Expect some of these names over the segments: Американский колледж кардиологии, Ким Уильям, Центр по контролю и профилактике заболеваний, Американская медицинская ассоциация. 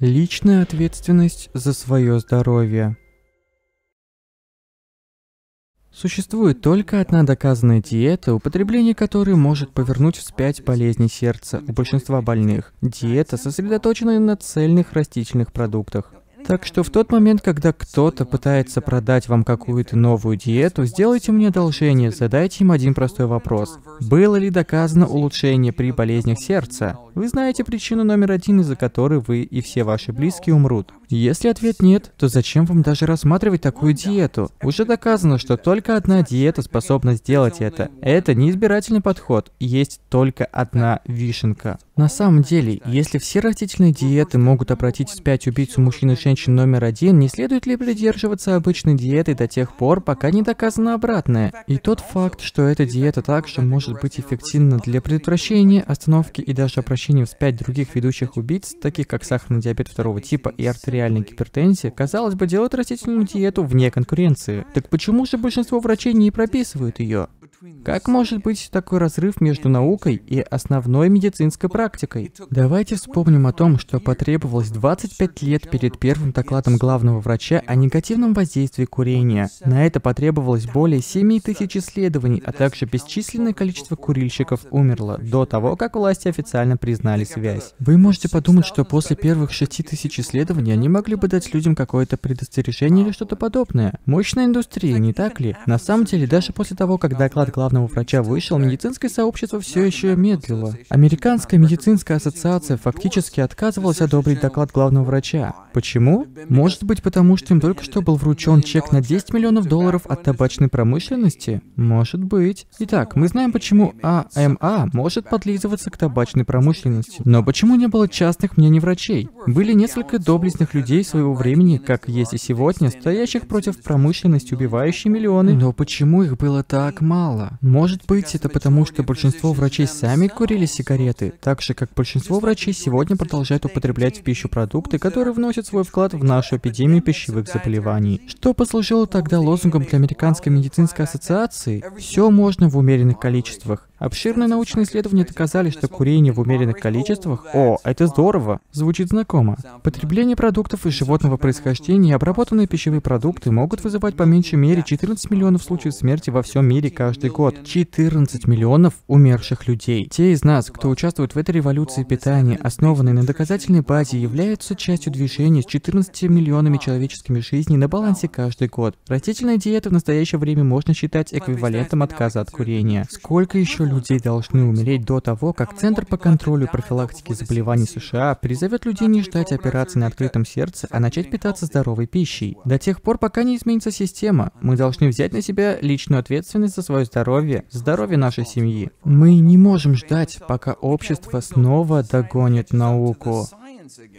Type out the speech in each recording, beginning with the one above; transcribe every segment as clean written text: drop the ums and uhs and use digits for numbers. Личная ответственность за свое здоровье. Существует только одна доказанная диета, употребление которой может повернуть вспять болезни сердца у большинства больных. Диета, сосредоточенная на цельных растительных продуктах. Так что в тот момент, когда кто-то пытается продать вам какую-то новую диету, сделайте мне одолжение, задайте им один простой вопрос. Было ли доказано улучшение при болезнях сердца? Вы знаете причину номер один, из-за которой вы и все ваши близкие умрут. Если ответ нет, то зачем вам даже рассматривать такую диету? Уже доказано, что только одна диета способна сделать это. Это не избирательный подход, есть только одна вишенка. На самом деле, если все растительные диеты могут обратить вспять убийцу мужчин и женщин номер один, не следует ли придерживаться обычной диеты до тех пор, пока не доказано обратное? И тот факт, что эта диета также может быть эффективна для предотвращения, остановки и даже обращения вспять других ведущих убийц, таких как сахарный диабет второго типа и артериальная гипертензия, казалось бы, делают растительную диету вне конкуренции. Так почему же большинство врачей не прописывают ее? Как может быть такой разрыв между наукой и основной медицинской практикой? Давайте вспомним о том, что потребовалось 25 лет перед первым докладом главного врача о негативном воздействии курения. На это потребовалось более 7000 исследований, а также бесчисленное количество курильщиков умерло до того, как власти официально признали связь. Вы можете подумать, что после первых 6000 исследований они могли бы дать людям какое-то предостережение или что-то подобное. Мощная индустрия, не так ли? На самом деле, даже после того, как доклад главного врача вышел, медицинское сообщество все еще медлило. Американская медицинская ассоциация фактически отказывалась одобрить доклад главного врача. Почему? Может быть, потому что им только что был вручен чек на 10 миллионов долларов от табачной промышленности? Может быть. Итак, мы знаем, почему АМА может подлизываться к табачной промышленности. Но почему не было частных мнений врачей? Были несколько доблестных людей своего времени, как есть и сегодня, стоящих против промышленности, убивающей миллионы. Но почему их было так мало? Может быть, это потому, что большинство врачей сами курили сигареты, так же, как большинство врачей сегодня продолжают употреблять в пищу продукты, которые вносят свой вклад в нашу эпидемию пищевых заболеваний. Что послужило тогда лозунгом для Американской медицинской ассоциации? «Все можно в умеренных количествах». Обширные научные исследования доказали, что курение в умеренных количествах... О, это здорово! Звучит знакомо. Потребление продуктов из животного происхождения и обработанные пищевые продукты могут вызывать по меньшей мере 14 миллионов случаев смерти во всем мире каждый год. 14 миллионов умерших людей. Те из нас, кто участвует в этой революции питания, основанной на доказательной базе, являются частью движения с 14 миллионами человеческими жизней на балансе каждый год. Растительная диета в настоящее время можно считать эквивалентом отказа от курения. Сколько еще людей должны умереть до того, как Центр по контролю и профилактике заболеваний США призовет людей не ждать операции на открытом сердце, а начать питаться здоровой пищей? До тех пор, пока не изменится система, мы должны взять на себя личную ответственность за свое здоровье, здоровье нашей семьи. Мы не можем ждать, пока общество снова догонит науку,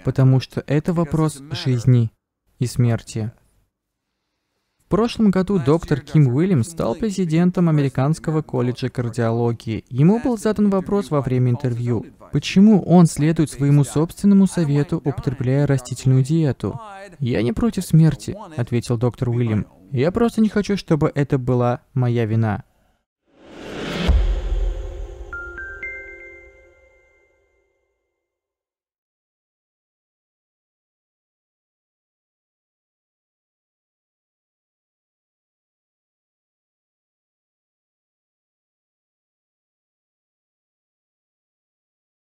потому что это вопрос жизни и смерти. В прошлом году доктор Ким Уильям стал президентом Американского колледжа кардиологии. Ему был задан вопрос во время интервью, почему он следует своему собственному совету, употребляя растительную диету. «Я не против смерти», — ответил доктор Уильям. «Я просто не хочу, чтобы это была моя вина».